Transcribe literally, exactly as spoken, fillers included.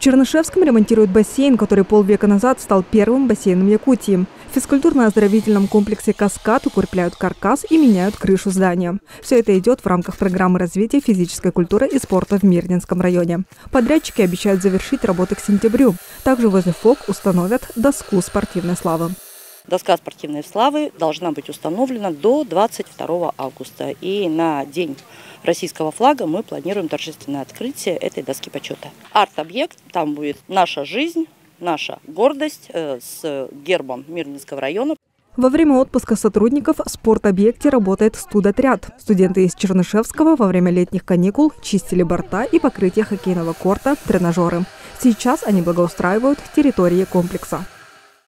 В Чернышевском ремонтируют бассейн, который полвека назад стал первым бассейном Якутии. В физкультурно-оздоровительном комплексе «Каскад» укрепляют каркас и меняют крышу здания. Все это идет в рамках программы развития физической культуры и спорта в Мирнинском районе. Подрядчики обещают завершить работы к сентябрю. Также возле ФОК установят доску спортивной славы. Доска спортивной славы должна быть установлена до двадцать второго августа. И на день российского флага мы планируем торжественное открытие этой доски почета. Арт-объект, там будет наша жизнь, наша гордость с гербом Мирнинского района. Во время отпуска сотрудников в спортобъекте работает студотряд. Студенты из Чернышевского во время летних каникул чистили борта и покрытие хоккейного корта, тренажеры. Сейчас они благоустраивают территории комплекса.